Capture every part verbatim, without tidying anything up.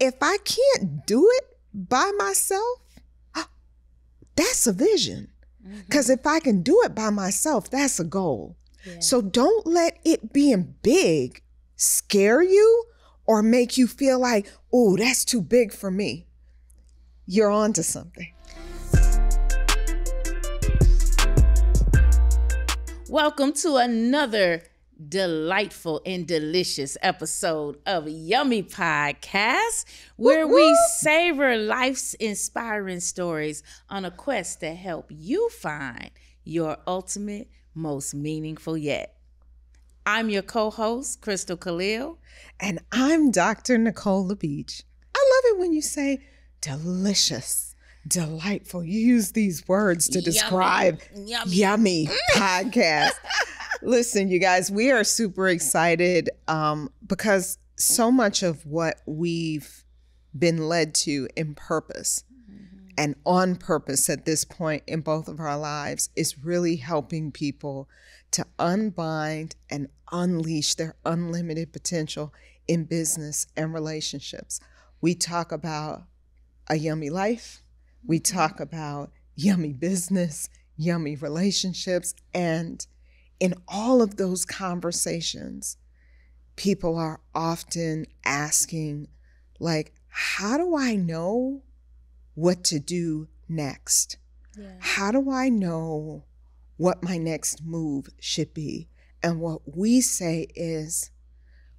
if I can't do it by myself, that's a vision. Because mm-hmm. if I can do it by myself, that's a goal. Yeah. So don't let it being big scare you or make you feel like, oh, that's too big for me. You're onto something. Welcome to another delightful and delicious episode of Yummy Podcast, where whoop, whoop. we savor life's inspiring stories on a quest to help you find your ultimate, most meaningful yet. I'm your co-host, Crystal Khalil. And I'm Doctor Nicole LaBeach. I love it when you say delicious, delightful. You use these words to describe Yummy, yummy. yummy Podcast. Listen, you guys, we are super excited um, because so much of what we've been led to in purpose mm-hmm. and on purpose at this point in both of our lives is really helping people to unbind and unleash their unlimited potential in business and relationships. We talk about a yummy life. We talk about yummy business, yummy relationships, and in all of those conversations, people are often asking, like, how do I know what to do next? Yeah. How do I know what my next move should be? And what we say is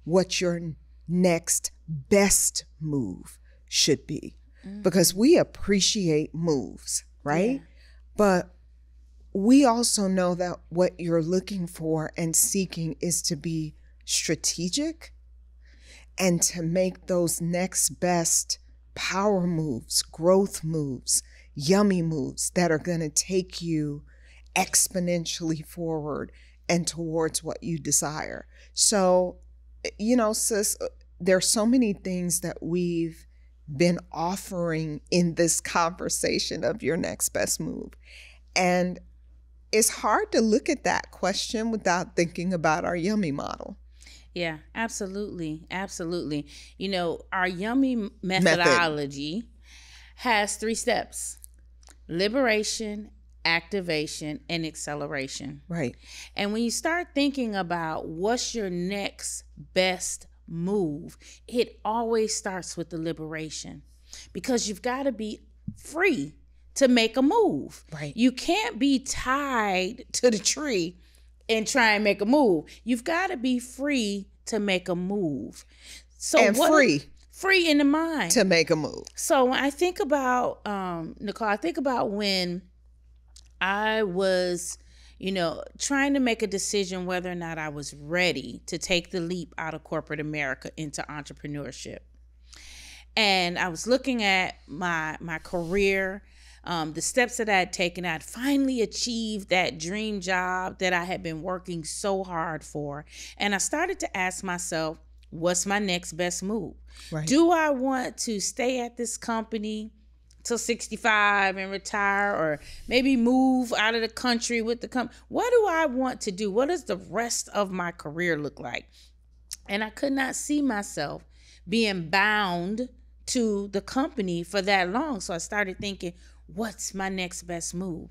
what your next best move should be. Mm-hmm. Because we appreciate moves, right? Yeah. But we also know that what you're looking for and seeking is to be strategic and to make those next best power moves, growth moves, yummy moves that are going to take you exponentially forward and towards what you desire. So, you know, sis, there's so many things that we've been offering in this conversation of your next best move. And it's hard to look at that question without thinking about our yummy model. Yeah, absolutely. Absolutely. You know, our yummy methodology Method. has three steps: liberation, activation, and acceleration. Right. And when you start thinking about what's your next best move, it always starts with the liberation, because you've got to be free to make a move. Right. You can't be tied to the tree and try and make a move. You've got to be free to make a move. So and what, free. Free in the mind. To make a move. So when I think about, um, Nicole, I think about when I was, you know, trying to make a decision whether or not I was ready to take the leap out of corporate America into entrepreneurship. And I was looking at my, my career, Um, the steps that I had taken. I had finally achieved that dream job that I had been working so hard for. And I started to ask myself, what's my next best move? Right. Do I want to stay at this company till sixty-five and retire, or maybe move out of the country with the company? What do I want to do? What does the rest of my career look like? And I could not see myself being bound to the company for that long. So I started thinking, what's my next best move?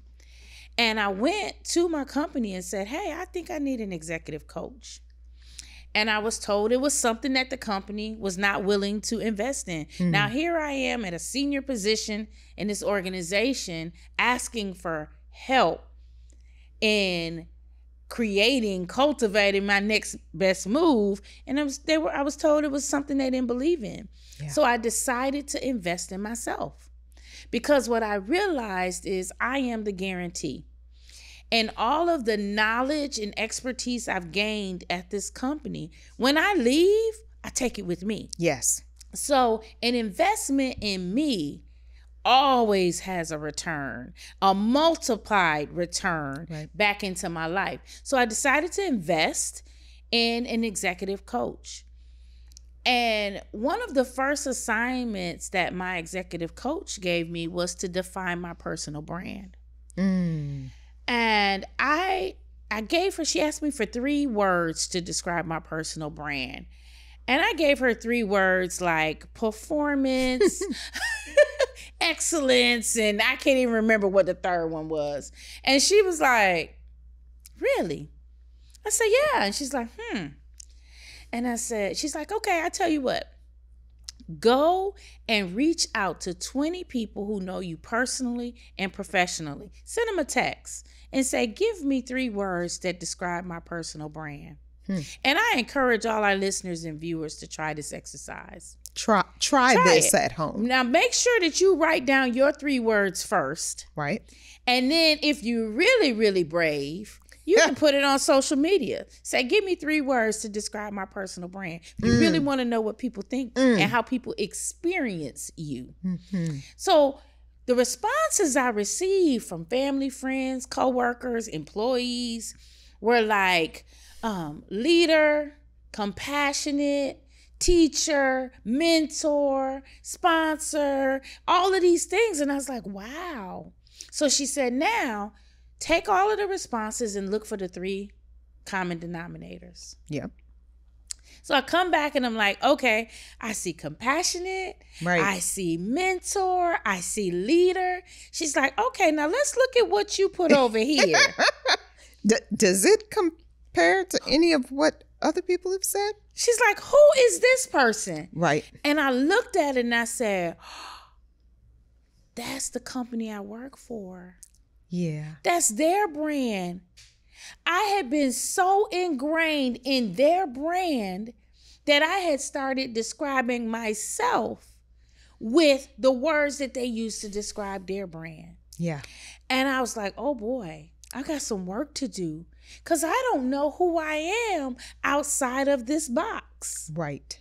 And I went to my company and said, hey, I think I need an executive coach. And I was told it was something that the company was not willing to invest in. Mm-hmm. Now, here I am at a senior position in this organization asking for help in creating, cultivating my next best move. And I was, they were, I was told it was something they didn't believe in. Yeah. So I decided to invest in myself. Because what I realized is I am the guarantee. And all of the knowledge and expertise I've gained at this company, when I leave, I take it with me. Yes. So an investment in me always has a return, a multiplied return right. back into my life. So I decided to invest in an executive coach. And one of the first assignments that my executive coach gave me was to define my personal brand. Mm. And I I gave her, she asked me for three words to describe my personal brand. And I gave her three words like performance, excellence, and I can't even remember what the third one was. And she was like, really? I said, yeah. And she's like, hmm. And I said, she's like, okay, I tell you what. Go and reach out to twenty people who know you personally and professionally. Send them a text and say, give me three words that describe my personal brand. Hmm. And I encourage all our listeners and viewers to try this exercise. Try, try, try this it. at home. Now, make sure that you write down your three words first. Right. And then if you're really, really brave, you yeah. can put it on social media. Say, give me three words to describe my personal brand. If you mm. really want to know what people think mm. and how people experience you. Mm-hmm. So the responses I received from family, friends, coworkers, employees were like um, leader, compassionate, teacher, mentor, sponsor, all of these things. And I was like, wow. So she said, now, take all of the responses and look for the three common denominators. Yep. So I come back and I'm like, okay, I see compassionate. Right. I see mentor. I see leader. She's like, okay, now let's look at what you put over here. D- does it compare to any of what other people have said? She's like, who is this person? Right. And I looked at it and I said, oh, that's the company I work for. Yeah. That's their brand. I had been so ingrained in their brand that I had started describing myself with the words that they used to describe their brand. Yeah. And I was like, oh boy, I got some work to do because I don't know who I am outside of this box. Right.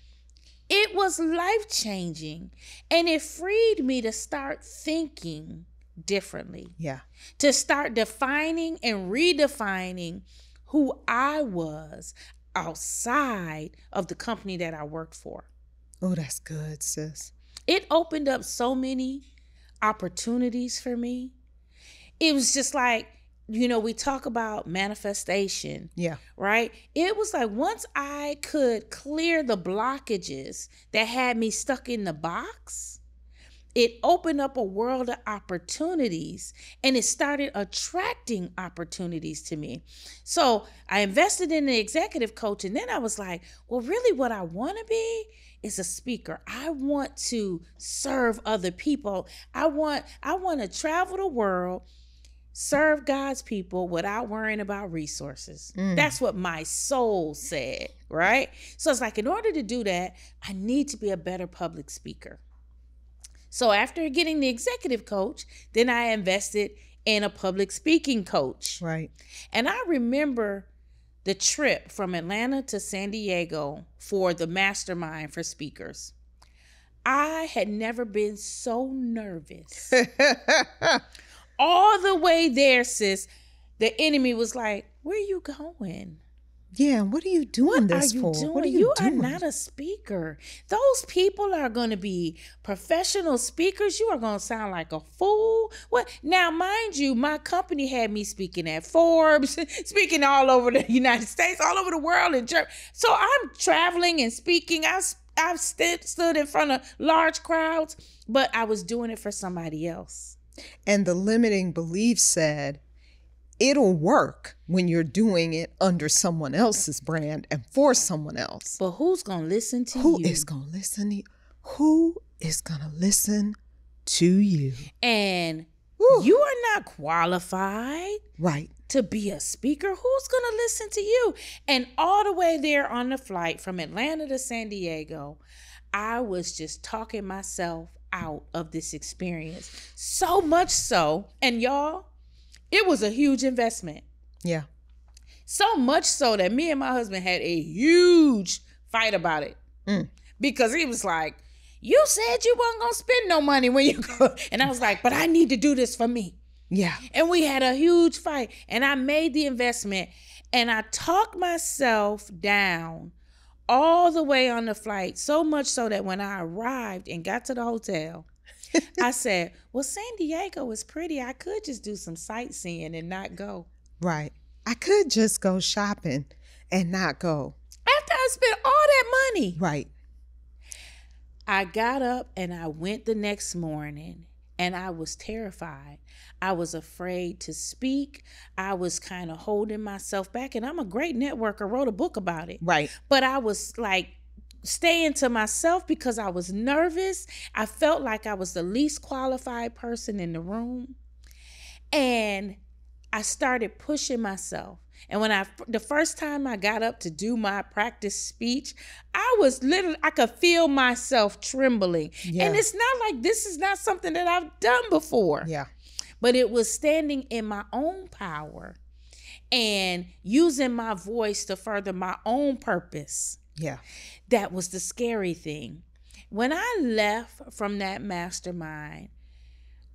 It was life-changing, and it freed me to start thinking differently. Yeah. To start defining and redefining who I was outside of the company that I worked for. Oh, that's good, sis. It opened up so many opportunities for me. It was just like, you know, we talk about manifestation. Yeah. Right? It was like once I could clear the blockages that had me stuck in the box, it opened up a world of opportunities and it started attracting opportunities to me. So I invested in the executive coach, and then I was like, well, really what I want to be is a speaker. I want to serve other people. I want, I want to travel the world, serve God's people without worrying about resources. Mm. That's what my soul said, right? So it's like, in order to do that, I need to be a better public speaker. So after getting the executive coach, then I invested in a public speaking coach. Right. And I remember the trip from Atlanta to San Diego for the mastermind for speakers. I had never been so nervous. All the way there, sis, the enemy was like, where are you going? Yeah, what are you doing what this are you for? Doing? What are you, you doing? You are not a speaker. Those people are going to be professional speakers. You are going to sound like a fool. What? Now, mind you, my company had me speaking at Forbes, speaking all over the United States, all over the world, in Germany. So I'm traveling and speaking. I I've st- stood in front of large crowds, but I was doing it for somebody else. And the limiting belief said, it'll work when you're doing it under someone else's brand and for someone else. But who's going to listen to you? Who is going to listen to you? Who is going to listen to you? And Woo. you are not qualified right. to be a speaker. Who's going to listen to you? And all the way there on the flight from Atlanta to San Diego, I was just talking myself out of this experience. So much so. And y'all, it was a huge investment. Yeah. So much so that me and my husband had a huge fight about it. Mm. Because he was like, you said you weren't going to spend no money when you go. And I was like, but I need to do this for me. Yeah. And we had a huge fight. And I made the investment. And I talked myself down all the way on the flight. So much so that when I arrived and got to the hotel, I said, well, San Diego is pretty. I could just do some sightseeing and not go. Right. I could just go shopping and not go. After done spent all that money. Right. I got up and I went the next morning and I was terrified. I was afraid to speak. I was kind of holding myself back, and I'm a great networker, wrote a book about it. Right. But I was like staying to myself because I was nervous. I felt like I was the least qualified person in the room. And I started pushing myself. And when I, the first time I got up to do my practice speech, I was literally, I could feel myself trembling. Yeah. And it's not like, this is not something that I've done before. Yeah. But it was standing in my own power and using my voice to further my own purpose. Yeah. That was the scary thing. When I left from that mastermind,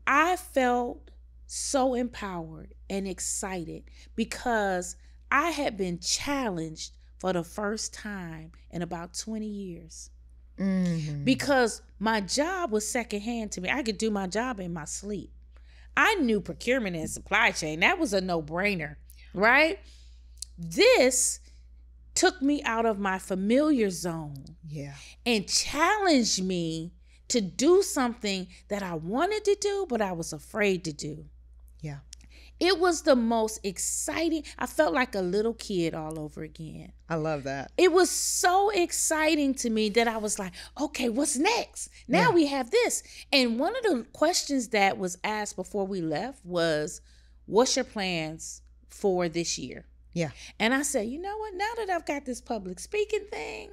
I felt so empowered and excited because I had been challenged for the first time in about twenty years. Mm-hmm. Because my job was secondhand to me. I could do my job in my sleep. I knew procurement and supply chain. That was a no-brainer, right? This took me out of my familiar zone. Yeah. And challenged me to do something that I wanted to do, but I was afraid to do. Yeah. It was the most exciting. I felt like a little kid all over again. I love that. It was so exciting to me that I was like, okay, what's next? Now yeah. we have this. And one of the questions that was asked before we left was, what's your plans for this year? Yeah. And I said, you know what? Now that I've got this public speaking thing,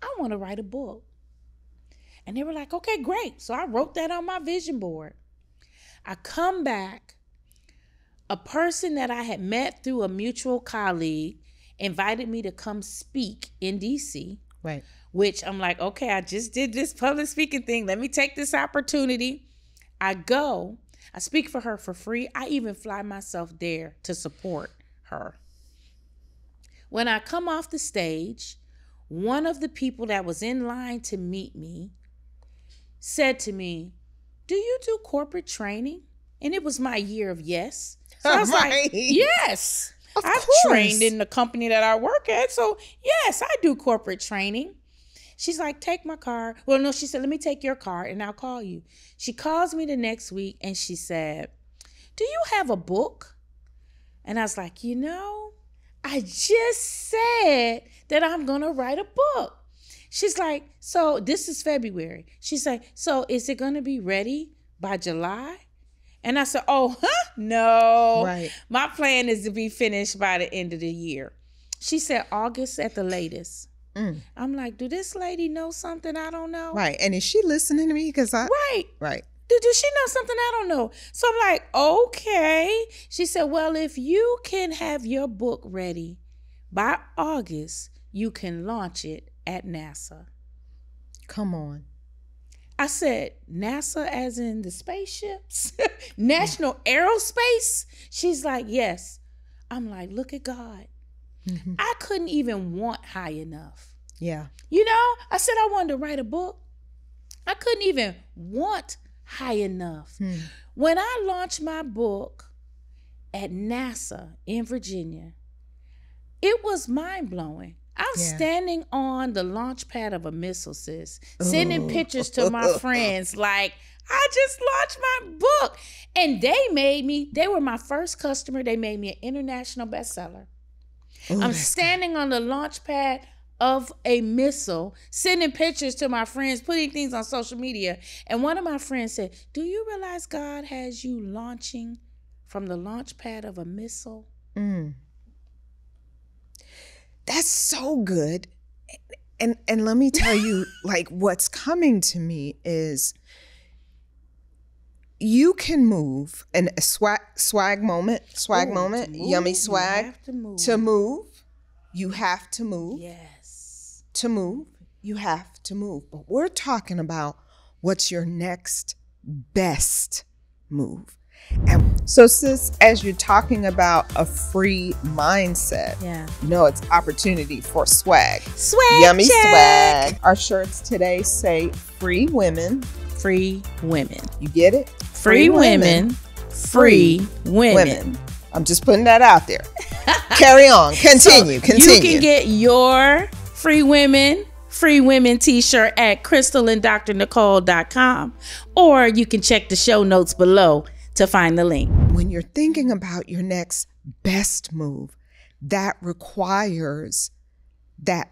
I want to write a book. And they were like, okay, great. So I wrote that on my vision board. I come back. A person that I had met through a mutual colleague invited me to come speak in D C. Right. Which I'm like, okay, I just did this public speaking thing. Let me take this opportunity. I go. I speak for her for free. I even fly myself there to support her. When I come off the stage, one of the people that was in line to meet me said to me, do you do corporate training? And it was my year of yes. So I was right. like, yes, of I've course. trained in the company that I work at. So yes, I do corporate training. She's like, take my car. Well, no, she said, let me take your car and I'll call you. She calls me the next week and she said, do you have a book? And I was like, you know, I just said that I'm going to write a book. She's like, so this is February. She's like, so is it going to be ready by July? And I said, oh, huh? No. Right. My plan is to be finished by the end of the year. She said August at the latest. Mm. I'm like, do this lady know something I don't know? Right. And is she listening to me? Because I. Right. Right. Do, do she know something I don't know? So I'm like, okay. She said, well, if you can have your book ready by August, you can launch it at NASA. Come on. I said, NASA as in the spaceships? National Aerospace? She's like, yes. I'm like, look at God. Mm-hmm. I couldn't even want high enough. Yeah. You know, I said I wanted to write a book. I couldn't even want high enough. Mm. When I launched my book at NASA in Virginia, it was mind-blowing. I'm yeah. standing on the launch pad of a missile, sis, sending Ooh. pictures to my friends like, I just launched my book. And they made me, they were my first customer. They made me an international bestseller. Ooh, I'm standing God. on the launch pad of a missile, sending pictures to my friends, putting things on social media. And one of my friends said, do you realize God has you launching from the launch pad of a missile? Mm. That's so good. And and let me tell you, like, what's coming to me is you can move in a swag, swag moment, swag Ooh, moment, move, yummy swag. To move. to move. You have to move. Yes. To move. You have to move. But we're talking about what's your next best move. And so, sis, as you're talking about a free mindset, yeah. no, it's opportunity for swag. Swag. Yummy check. Swag. Our shirts today say free women. Free women. You get it? Free, free women, women. Free women. women. I'm just putting that out there. Carry on. Continue. So continue. You can get your Free Women, Free Women t-shirt at crystal and dr nicole dot com, or you can check the show notes below to find the link. When you're thinking about your next best move, that requires that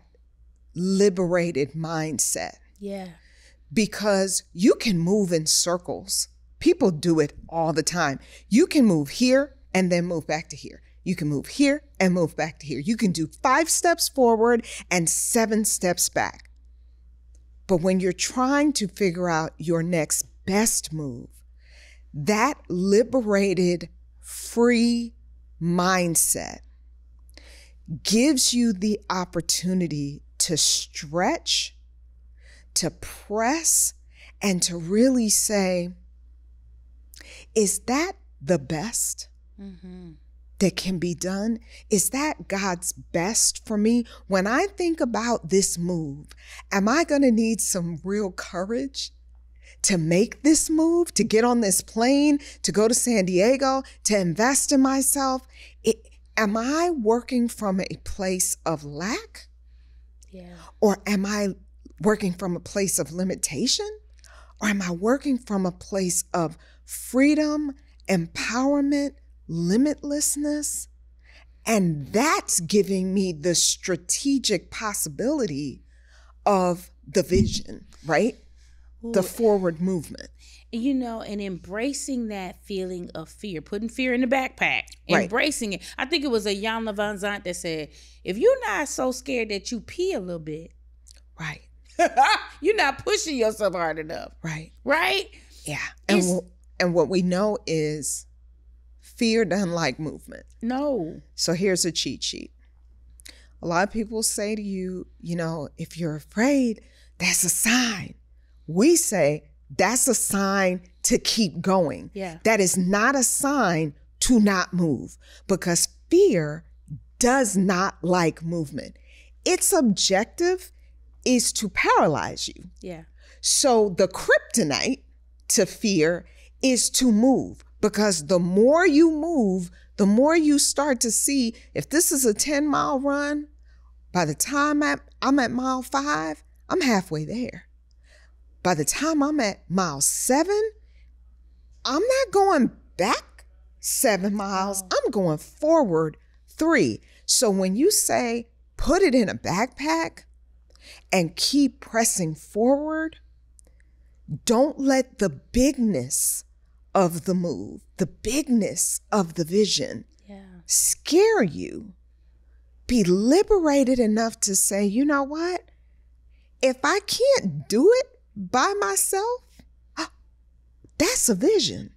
liberated mindset. Yeah. Because you can move in circles. People do it all the time. You can move here and then move back to here. You can move here and move back to here. You can do five steps forward and seven steps back. But when you're trying to figure out your next best move, that liberated, free mindset gives you the opportunity to stretch, to press, and to really say, is that the best mm-hmm. that can be done? Is that God's best for me? When I think about this move, am I going to need some real courage to make this move, to get on this plane, to go to San Diego, to invest in myself? It, am I working from a place of lack? Yeah. Or am I working from a place of limitation? Or am I working from a place of freedom, empowerment, limitlessness? And that's giving me the strategic possibility of the vision, right? Ooh. The forward movement. You know, and embracing that feeling of fear, putting fear in the backpack, right. Embracing it. I think it was a Jan Van Zant that said, if you're not so scared that you pee a little bit, right. You're not pushing yourself hard enough. Right. Right? Yeah. And, we'll, and what we know is fear doesn't like movement. No. So here's a cheat sheet. A lot of people say to you, you know, if you're afraid, that's a sign. We say that's a sign to keep going. Yeah. That is not a sign to not move, because fear does not like movement. Its objective is to paralyze you. Yeah. So the kryptonite to fear is to move, because the more you move, the more you start to see, if this is a ten mile run, by the time I'm, I'm at mile five, I'm halfway there. By the time I'm at mile seven, I'm not going back seven miles. Oh. I'm going forward three. So when you say, put it in a backpack, and keep pressing forward, don't let the bigness of the move, the bigness of the vision yeah. scare you. Be liberated enough to say, you know what? If I can't do it by myself, that's a vision.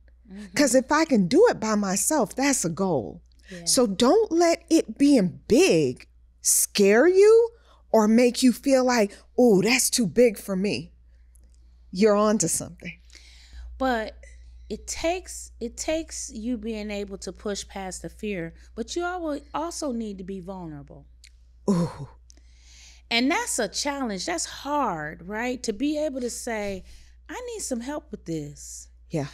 Because mm-hmm. if I can do it by myself, that's a goal. Yeah. So don't let it being big scare you or make you feel like, oh, that's too big for me. You're onto something. But it takes it takes you being able to push past the fear, but you always also need to be vulnerable. Ooh. And that's a challenge. That's hard, right? To be able to say, I need some help with this. Yeah.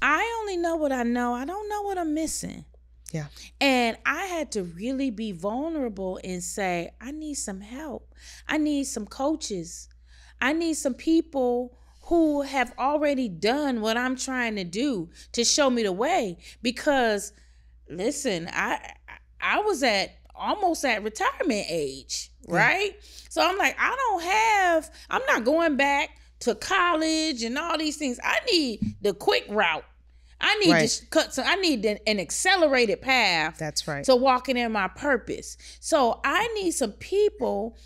I only know what I know. I don't know what I'm missing. Yeah. And I had to really be vulnerable and say, I need some help. I need some coaches. I need some people who have already done what I'm trying to do to show me the way. Because listen, I I was at almost at retirement age, right? Yeah. So I'm like, I don't have, I'm not going back to college and all these things. I need the quick route. I need right. to cut. So I need an, an accelerated path. That's right. To walking in my purpose. So I need some people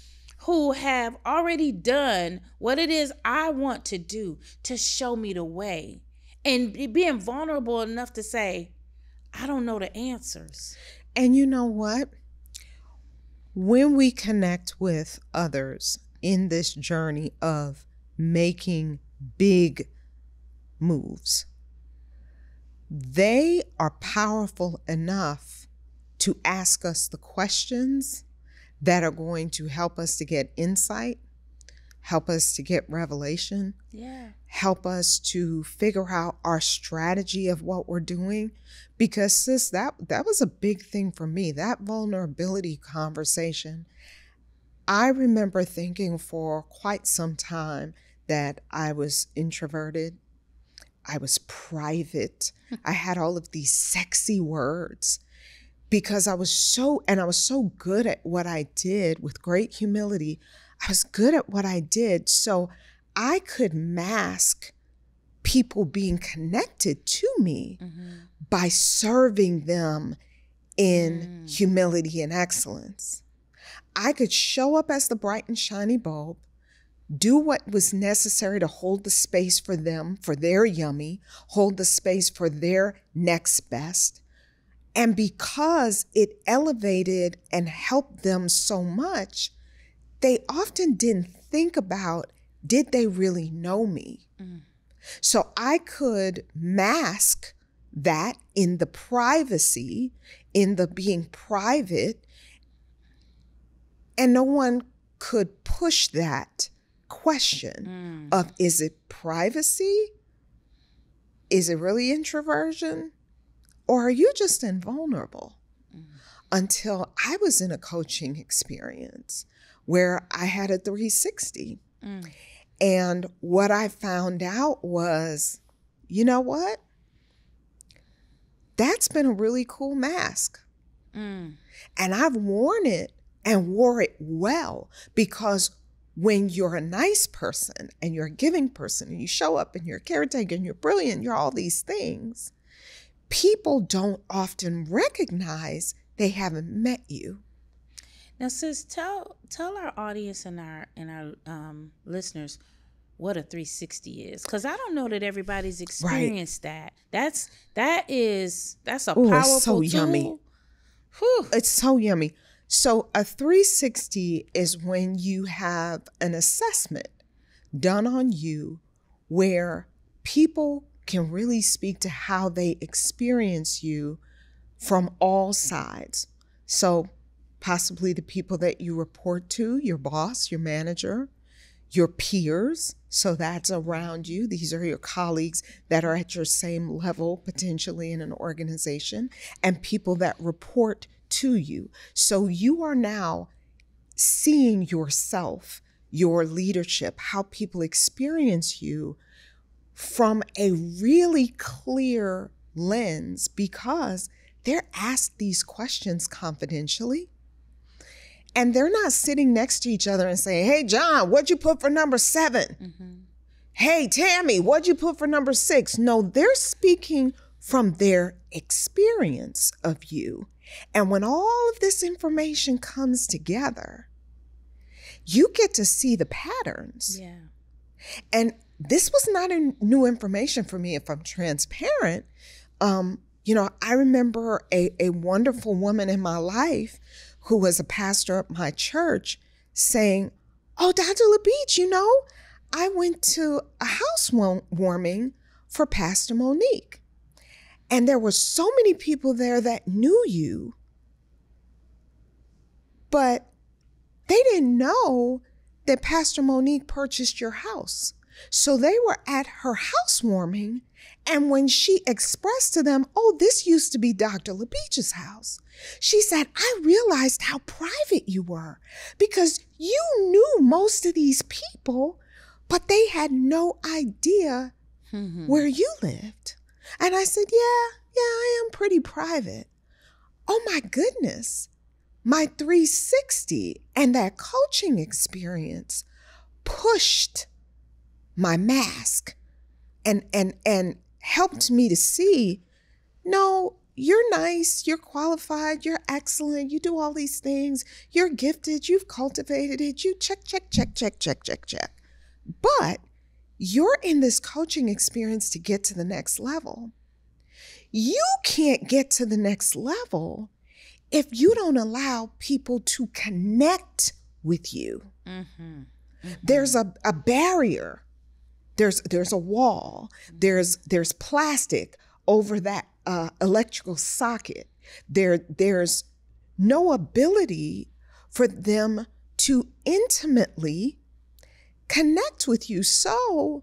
who have already done what it is I want to do to show me the way, and being vulnerable enough to say, I don't know the answers. And you know what? When we connect with others in this journey of making big moves, they are powerful enough to ask us the questions that are going to help us to get insight, help us to get revelation, yeah. help us to figure out our strategy of what we're doing. Because sis, that, that was a big thing for me, that vulnerability conversation. I remember thinking for quite some time that I was introverted. I was private. I had all of these sexy words because I was so, and I was so good at what I did with great humility. I was good at what I did. So I could mask people being connected to me mm-hmm. by serving them in mm. humility and excellence. I could show up as the bright and shiny bulb, do what was necessary to hold the space for them, for their yummy, hold the space for their next best. And because it elevated and helped them so much, they often didn't think about, did they really know me? Mm. So I could mask that in the privacy, in the being private, and no one could push that question mm. of, is it privacy? Is it really introversion? Or are you just invulnerable? Mm. Until I was in a coaching experience where I had a three sixty. Mm. And what I found out was, you know what? That's been a really cool mask. Mm. And I've worn it and wore it well, because when you're a nice person and you're a giving person and you show up and you're a caretaker and you're brilliant, you're all these things, people don't often recognize they haven't met you. Now, sis, tell tell our audience and our and our um, listeners what a three sixty is, because I don't know that everybody's experienced right. that. That's that is that's a Ooh, powerful it's so tool. Yummy. Whew. It's so yummy. So a three sixty is when you have an assessment done on you where people can really speak to how they experience you from all sides. So possibly the people that you report to, your boss, your manager, your peers. So that's around you. These are your colleagues that are at your same level, potentially in an organization, and people that report to you. So you are now seeing yourself, your leadership, how people experience you from a really clear lens, because they're asked these questions confidentially. And they're not sitting next to each other and saying, hey, John, what'd you put for number seven? Mm-hmm. Hey, Tammy, what'd you put for number six? No, they're speaking from their experience of you. And when all of this information comes together, you get to see the patterns. Yeah. And this was not a new information for me, if I'm transparent. Um, you know, I remember a, a wonderful woman in my life who was a pastor at my church saying, oh, Doctor LaBeach, you know, I went to a housewarming for Pastor Monique. And there were so many people there that knew you, but they didn't know that Pastor Monique purchased your house. So they were at her housewarming, and when she expressed to them, oh, this used to be Doctor LaBeach's house, she said, I realized how private you were, because you knew most of these people, but they had no idea mm-hmm. where you lived. And I said, yeah, yeah, I am pretty private. Oh my goodness, my three sixty and that coaching experience pushed my mask and and and helped me to see, no, you're nice, you're qualified, you're excellent, you do all these things, you're gifted, you've cultivated it, you check, check, check, check, check, check, check. But you're in this coaching experience to get to the next level. You can't get to the next level if you don't allow people to connect with you. Mm-hmm. Mm-hmm. There's a, a barrier. There's there's a wall. There's there's plastic over that uh, electrical socket. There there's no ability for them to intimately connect with you, so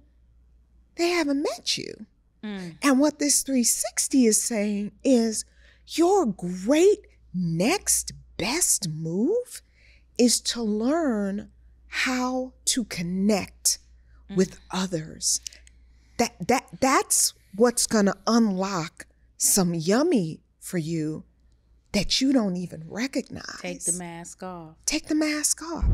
they haven't met you. Mm. And what this three sixty is saying is your great next best move is to learn how to connect mm-hmm. with others. That that that's what's gonna unlock some yummy for you that you don't even recognize. Take the mask off. Take the mask off.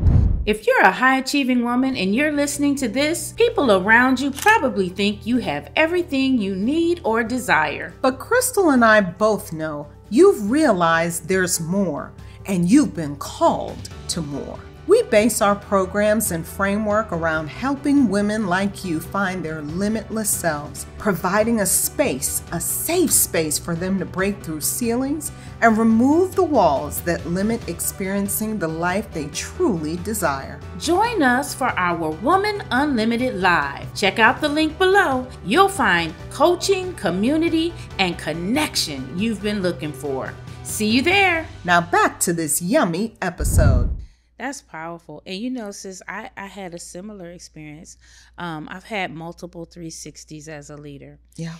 If you're a high-achieving woman and you're listening to this, people around you probably think you have everything you need or desire. But Crystal and I both know you've realized there's more, and you've been called to more. We base our programs and framework around helping women like you find their limitless selves, providing a space, a safe space for them to break through ceilings and remove the walls that limit experiencing the life they truly desire. Join us for our Woman Unlimited Live. Check out the link below. You'll find coaching, community, and connection you've been looking for. See you there. Now back to this yummy episode. That's powerful. And you know, sis, I, I had a similar experience. Um, I've had multiple three sixties as a leader. Yeah.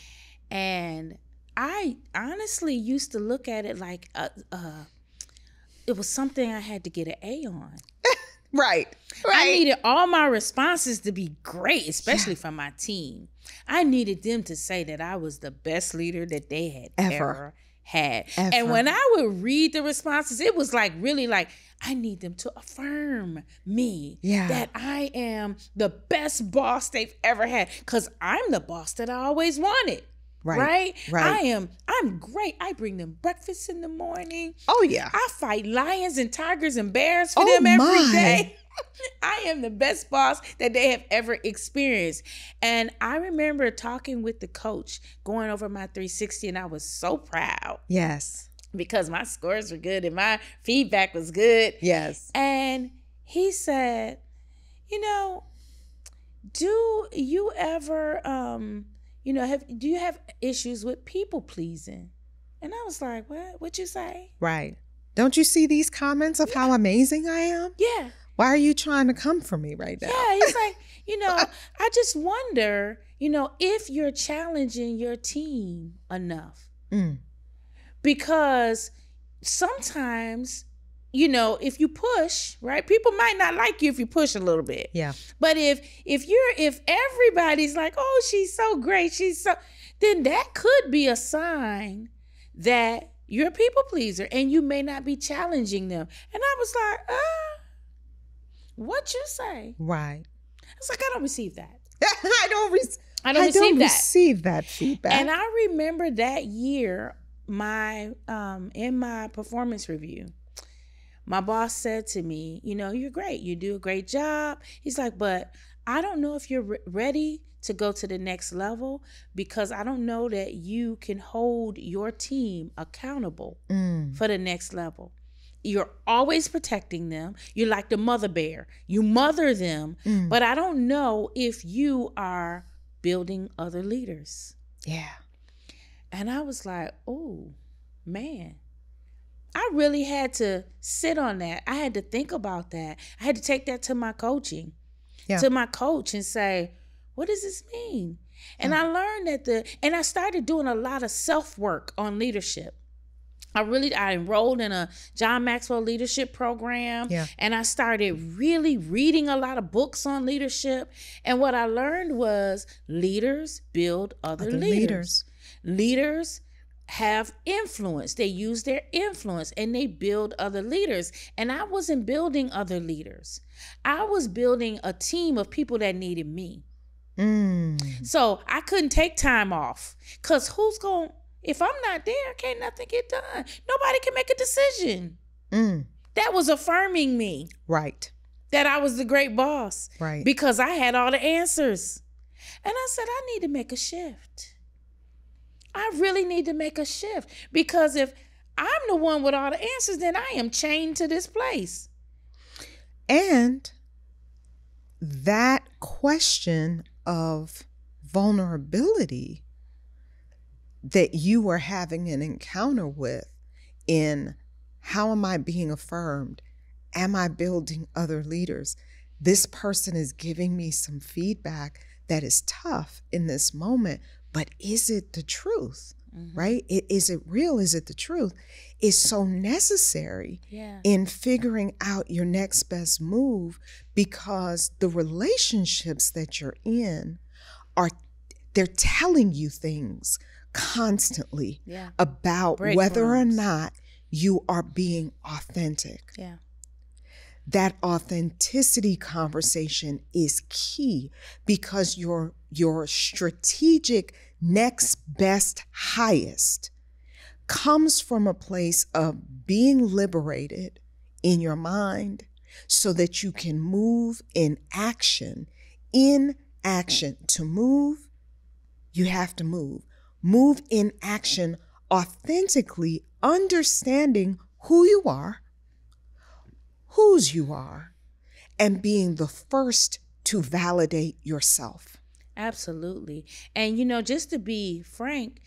And I honestly used to look at it like uh, uh, it was something I had to get an A on. Right. Right. I needed all my responses to be great, especially yeah. from my team. I needed them to say that I was the best leader that they had ever, ever had. Ever. And when I would read the responses, it was like really like, I need them to affirm me yeah. that I am the best boss they've ever had, because I'm the boss that I always wanted. Right, right. Right. I am. I'm great. I bring them breakfast in the morning. Oh, yeah. I fight lions and tigers and bears for oh, them every my. day. I am the best boss that they have ever experienced. And I remember talking with the coach, going over my three sixty, and I was so proud. Yes. Because my scores were good and my feedback was good. Yes. And he said, you know, do you ever, um, you know, have, do you have issues with people pleasing? And I was like, what, what you say? Right. Don't you see these comments of yeah. how amazing I am? Yeah. Why are you trying to come for me right now? Yeah, he's like, you know, I just wonder, you know, if you're challenging your team enough. Mm. Because sometimes, you know, if you push, right, people might not like you if you push a little bit. Yeah. But if if you're if everybody's like, oh, she's so great, she's so, then that could be a sign that you're a people pleaser and you may not be challenging them. And I was like, ah, uh, what you say? Right. I was like, I don't receive that. I don't re I don't, I receive, don't that. receive that feedback. And I remember that year. My um in my performance review, my boss said to me, you know, you're great, you do a great job. He's like, but I don't know if you're re ready to go to the next level, because I don't know that you can hold your team accountable mm. for the next level. You're always protecting them. You're like the mother bear. You mother them, mm. but I don't know if you are building other leaders. Yeah. And I was like, oh, man, I really had to sit on that. I had to think about that. I had to take that to my coaching, yeah. to my coach and say, what does this mean? And yeah. I learned that the, and I started doing a lot of self-work on leadership. I really, I enrolled in a John Maxwell leadership program, yeah. and I started really reading a lot of books on leadership. And what I learned was leaders build other, other leaders. leaders. Leaders have influence. They use their influence and they build other leaders. And I wasn't building other leaders. I was building a team of people that needed me. Mm. So I couldn't take time off, because who's going, if I'm not there, can't nothing get done. Nobody can make a decision. Mm. That was affirming me. Right. That I was the great boss. Right. Because I had all the answers. And I said, I need to make a shift. I really need to make a shift, because if I'm the one with all the answers, then I am chained to this place. And that question of vulnerability that you were having an encounter with in how am I being affirmed? Am I building other leaders? This person is giving me some feedback that is tough in this moment. But is it the truth? mm-hmm. right? It, is it real? Is it the truth? Is so necessary yeah. in figuring out your next best move, because the relationships that you're in are, they're telling you things constantly yeah. about Break whether forms. or not you are being authentic. Yeah. That authenticity conversation is key, because your your strategic next best highest comes from a place of being liberated in your mind so that you can move in action. In action. To move, you have to move. Move in action authentically, understanding who you are, whose you are, and being the first to validate yourself. Absolutely. And, you know, just to be frank,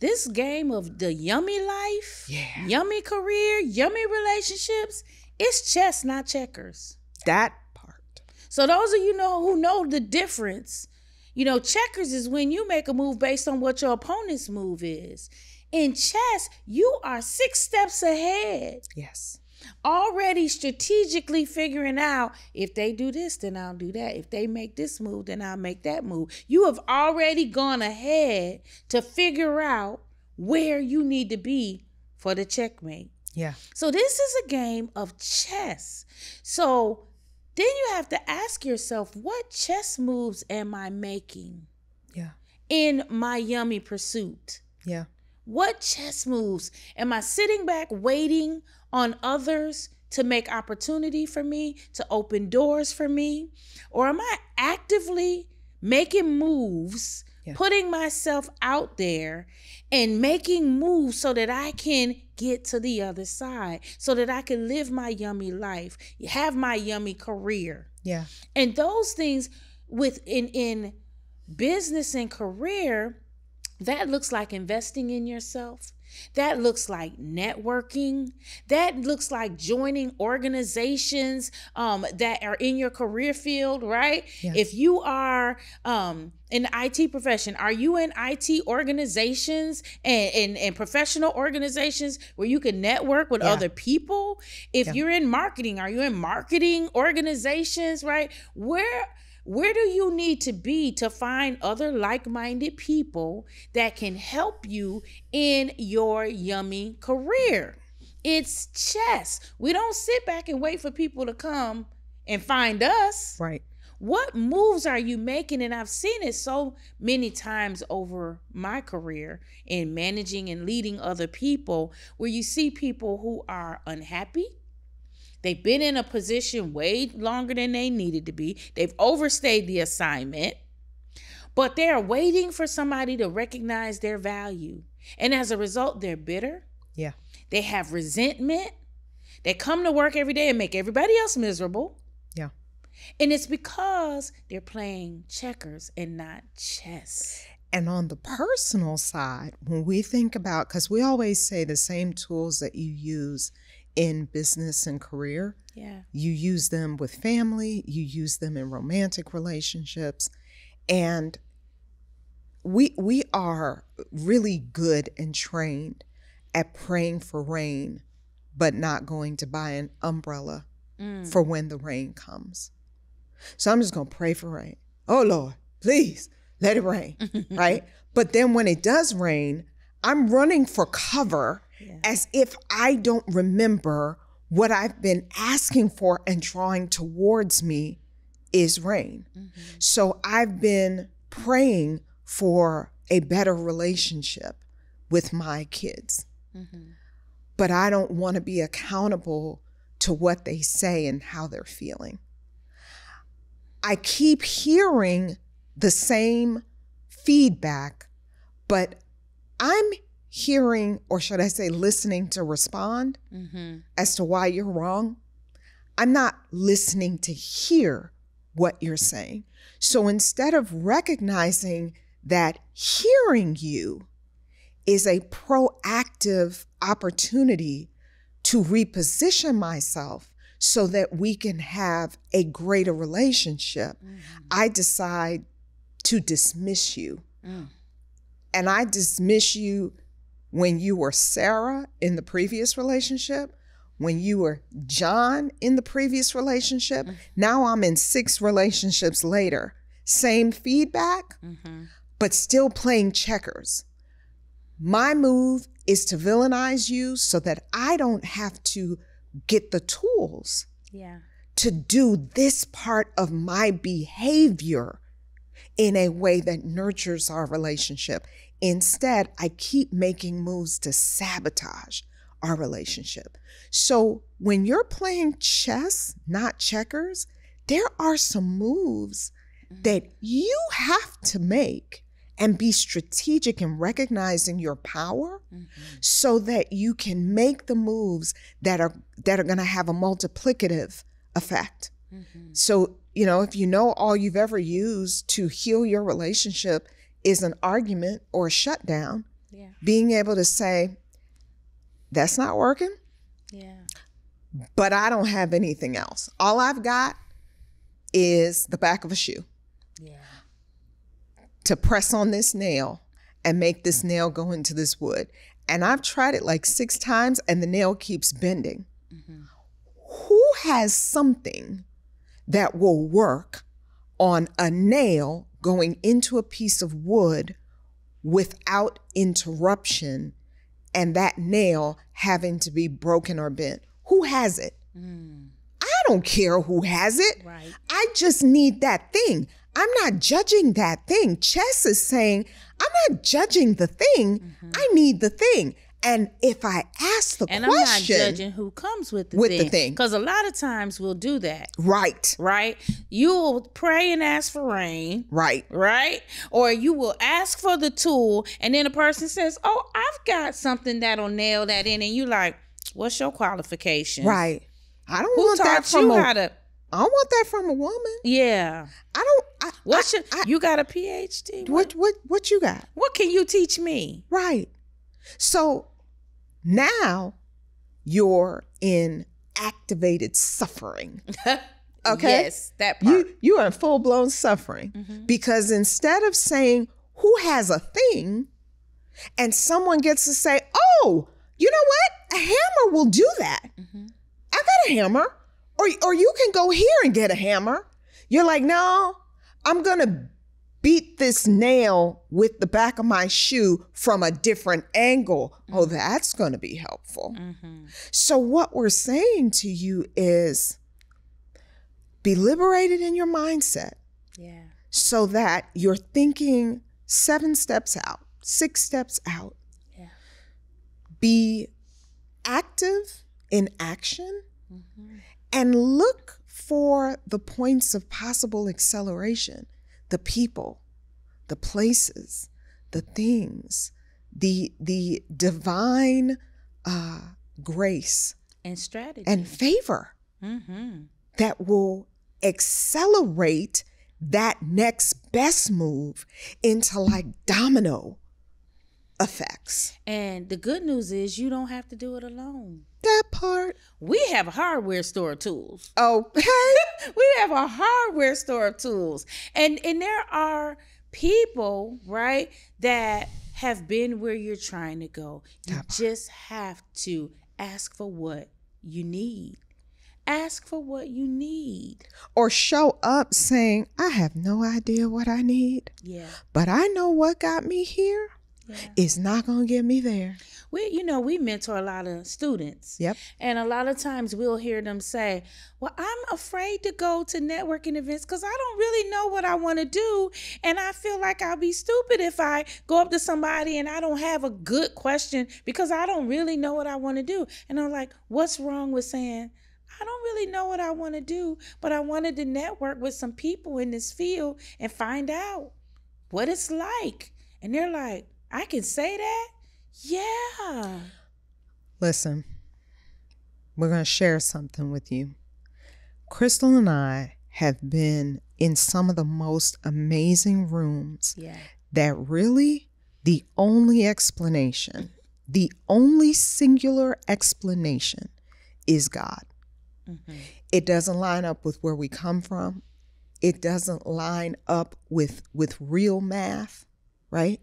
this game of the yummy life, yeah. yummy career, yummy relationships, it's chess, not checkers. That part. So those of you know who know the difference, you know, checkers is when you make a move based on what your opponent's move is. In chess, you are six steps ahead. Yes. Already strategically figuring out, if they do this, then I'll do that. If they make this move, then I'll make that move. You have already gone ahead to figure out where you need to be for the checkmate. Yeah. So this is a game of chess. So then you have to ask yourself, what chess moves am I making? Yeah. In my yummy pursuit? Yeah. What chess moves? Am I sitting back waiting on others to make opportunity for me, to open doors for me? Or am I actively making moves, yeah. putting myself out there and making moves so that I can get to the other side, so that I can live my yummy life, have my yummy career? Yeah. And those things within in business and career, that looks like investing in yourself. That looks like networking. That looks like joining organizations um, that are in your career field, right? Yeah. If you are um, in the I T profession, are you in I T organizations and, and, and professional organizations where you can network with yeah. other people? If yeah. you're in marketing, are you in marketing organizations, right? Where... Where do you need to be to find other like-minded people that can help you in your yummy career? It's chess. We don't sit back and wait for people to come and find us. Right. What moves are you making? And I've seen it so many times over my career in managing and leading other people, where you see people who are unhappy. They've been in a position way longer than they needed to be. They've overstayed the assignment, but they're waiting for somebody to recognize their value. And as a result, they're bitter. Yeah. They have resentment. They come to work every day and make everybody else miserable. Yeah. And it's because they're playing checkers and not chess. And on the personal side, when we think about, because we always say the same tools that you use in business and career, yeah. you use them with family, you use them in romantic relationships. And we we are really good and trained at praying for rain, but not going to buy an umbrella mm. for when the rain comes. So I'm just gonna pray for rain. Oh Lord, please let it rain, right? But then when it does rain, I'm running for cover yeah. as if I don't remember what I've been asking for and drawing towards me is rain. Mm-hmm. So I've been praying for a better relationship with my kids, mm-hmm. but I don't want to be accountable to what they say and how they're feeling. I keep hearing the same feedback, but I'm hearing, or should I say listening to respond mm-hmm. as to why you're wrong. I'm not listening to hear what you're saying. So instead of recognizing that hearing you is a proactive opportunity to reposition myself so that we can have a greater relationship, mm-hmm. I decide to dismiss you. Mm. and I dismiss you when you were Sarah in the previous relationship, when you were John in the previous relationship. Mm-hmm. Now I'm in six relationships later. Same feedback, mm-hmm. but still playing checkers. My move is to villainize you so that I don't have to get the tools yeah. to do this part of my behavior in a way that nurtures our relationship. Instead, I keep making moves to sabotage our relationship. So when you're playing chess, not checkers, there are some moves that you have to make and be strategic in recognizing your power mm-hmm. so that you can make the moves that are that are going to have a multiplicative effect. Mm-hmm. So, you know, if you know all you've ever used to heal your relationship is an argument or a shutdown, yeah. being able to say, that's not working, yeah. but I don't have anything else. All I've got is the back of a shoe. Yeah. To press on this nail and make this nail go into this wood. And I've tried it like six times and the nail keeps bending. Mm-hmm. Who has something that will work on a nail going into a piece of wood without interruption and that nail having to be broken or bent? Who has it? Mm. I don't care who has it. Right. I just need that thing. I'm not judging that thing. Chess is saying, I'm not judging the thing. Mm-hmm. I need the thing. And if I ask the and question. And I'm not judging who comes with the with thing. With the thing. Because a lot of times we'll do that. Right. Right? You will pray and ask for rain. Right. Right? Or you will ask for the tool. And then a person says, oh, I've got something that'll nail that in. And you like, what's your qualification? Right. I don't who want that from a, how to, I don't want that from a woman. Yeah. I don't. I, what's I, your, I, you got a PhD? What, what, what, what you got? What can you teach me? Right. So now you're in activated suffering. Okay. Yes, that part. You, you are in full blown suffering mm-hmm. because instead of saying who has a thing and someone gets to say, oh, you know what? A hammer will do that. Mm-hmm. I got a hammer, or, or you can go here and get a hammer. You're like, no, I'm going to beat this nail with the back of my shoe from a different angle. Mm-hmm. Oh, that's going to be helpful. Mm-hmm. So what we're saying to you is be liberated in your mindset yeah. so that you're thinking seven steps out, six steps out. Yeah. Be active in action mm-hmm. and look for the points of possible acceleration, the people, the places, the things, the the divine uh, grace and strategy and favor mm-hmm. that will accelerate that next best move into like domino effects. And the good news is you don't have to do it alone. That part. We have a hardware store of tools. Okay. We have a hardware store of tools. And and there are people, right, that have been where you're trying to go. You that just part. Have to ask for what you need. Ask for what you need. Or show up saying, I have no idea what I need. Yeah. But I know what got me here. Yeah. It's not going to get me there. We, you know, we mentor a lot of students. Yep. And a lot of times we'll hear them say, well, I'm afraid to go to networking events because I don't really know what I want to do. And I feel like I'll be stupid if I go up to somebody and I don't have a good question because I don't really know what I want to do. And I'm like, what's wrong with saying, I don't really know what I want to do, but I wanted to network with some people in this field and find out what it's like. And they're like, I can say that? Yeah. Listen, we're going to share something with you. Crystal and I have been in some of the most amazing rooms yeah. that really the only explanation, the only singular explanation is God. Mm-hmm. It doesn't line up with where we come from. It doesn't line up with, with real math, right?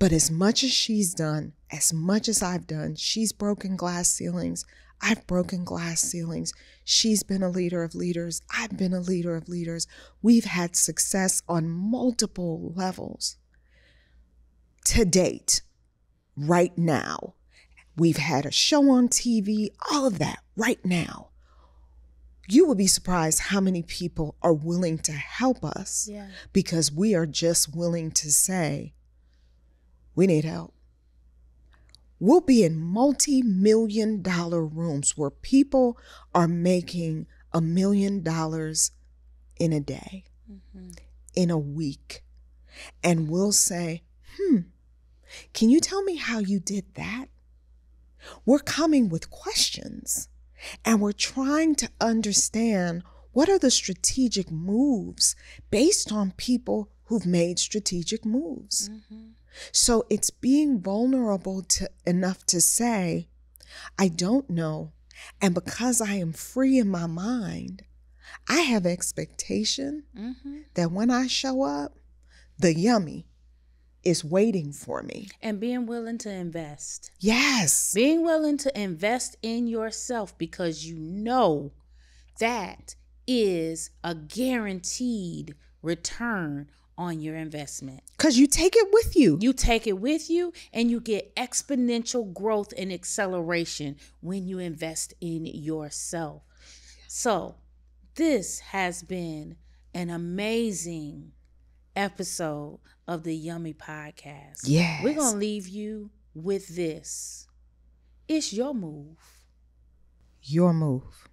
But as much as she's done, as much as I've done, she's broken glass ceilings. I've broken glass ceilings. She's been a leader of leaders. I've been a leader of leaders. We've had success on multiple levels. To date, right now, we've had a show on T V, all of that right now. You will be surprised how many people are willing to help us yeah. because we are just willing to say, we need help. We'll be in multi-million dollar rooms where people are making a million dollars in a day, mm-hmm. in a week. And we'll say, hmm, can you tell me how you did that? We're coming with questions and we're trying to understand what are the strategic moves based on people who've made strategic moves. Mm-hmm. So it's being vulnerable to enough to say, I don't know. And because I am free in my mind, I have expectation mm-hmm. that when I show up, the yummy is waiting for me. And being willing to invest. Yes. Being willing to invest in yourself because you know that is a guaranteed return on your investment. Because you take it with you. You take it with you and you get exponential growth and acceleration when you invest in yourself. So this has been an amazing episode of the Yummy Podcast. Yes. We're going to leave you with this. It's your move. Your move.